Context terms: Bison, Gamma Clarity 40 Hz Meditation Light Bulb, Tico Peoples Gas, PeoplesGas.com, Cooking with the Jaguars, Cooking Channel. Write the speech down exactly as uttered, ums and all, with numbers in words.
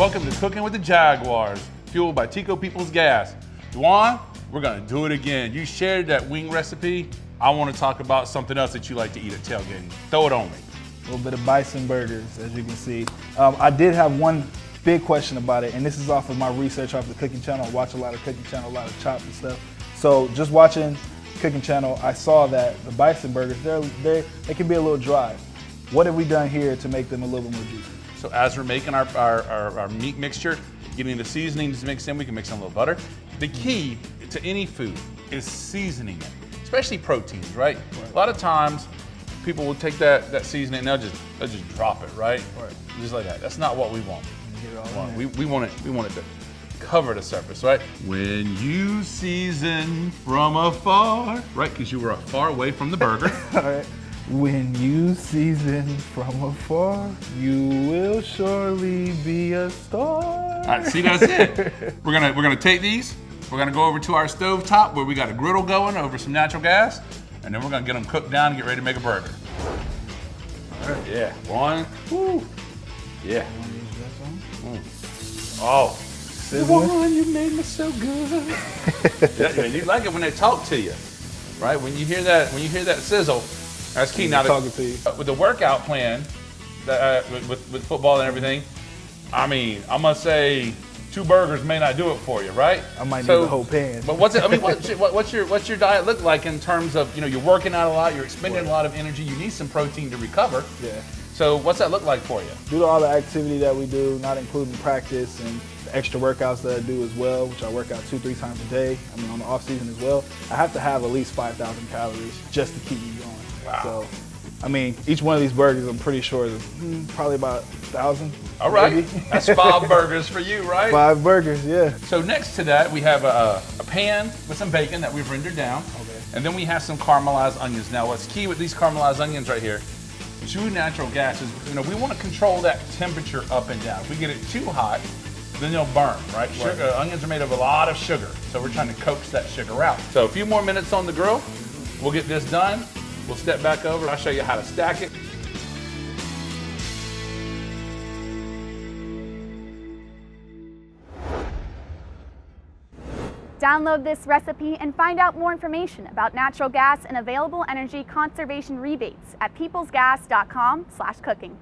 Welcome to Cooking with the Jaguars, fueled by Tico Peoples Gas. Juan, we're gonna do it again. You shared that wing recipe. I wanna talk about something else that you like to eat at tailgating. Throw it on me. A little bit of bison burgers, as you can see. Um, I did have one big question about it, and this is off of my research off the Cooking Channel. I watch a lot of Cooking Channel, a lot of chops and stuff. So just watching Cooking Channel, I saw that the bison burgers, they're, they're, they can be a little dry. What have we done here to make them a little bit more juicy? So as we're making our, our, our, our meat mixture, getting the seasonings mixed in, we can mix in a little butter. The key to any food is seasoning it, especially proteins, right? right. A lot of times, people will take that, that seasoning and they'll just, they'll just drop it, right? right? Just like that. That's not what we want. We want, we, we, want it, we want it to cover the surface, right? When you season from afar, right? Because you were far away from the burger. All right. When you season from afar, you will surely be a star. All right, see, that's it. We're gonna, we're gonna take these, we're gonna go over to our stove top where we got a griddle going over some natural gas, and then we're gonna get them cooked down and get ready to make a burger. All right, yeah, one, woo, yeah. Mm. Oh, one, you made me so good. That, man, you like it when they talk to you, right? When you hear that, when you hear that sizzle, that's key. Now, talking to you. With the workout plan, uh, with, with football and everything, I mean, I must say, two burgers may not do it for you, right? I might so, need the whole pan. But what's it? I mean, what's your, what's your what's your diet look like in terms of, you know, you're working out a lot, you're expending a lot of energy, you need some protein to recover. Yeah. So what's that look like for you? Due to all the activity that we do, not including practice and the extra workouts that I do as well, which I work out two, three times a day, I mean on the off season as well, I have to have at least five thousand calories just to keep me going. Wow. So, I mean, each one of these burgers, I'm pretty sure, is probably about a thousand. All right, maybe. That's five burgers for you, right? Five burgers, yeah. So next to that, we have a, a pan with some bacon that we've rendered down. Okay. And then we have some caramelized onions. Now, what's key with these caramelized onions right here, true natural gas, is, you know, we want to control that temperature up and down. If we get it too hot, then they'll burn, right? Sugar, right. Onions are made of a lot of sugar, so we're trying to coax that sugar out. So a few more minutes on the grill, we'll get this done. We'll step back over, I'll show you how to stack it. Download this recipe and find out more information about natural gas and available energy conservation rebates at peoples gas dot com slash cooking.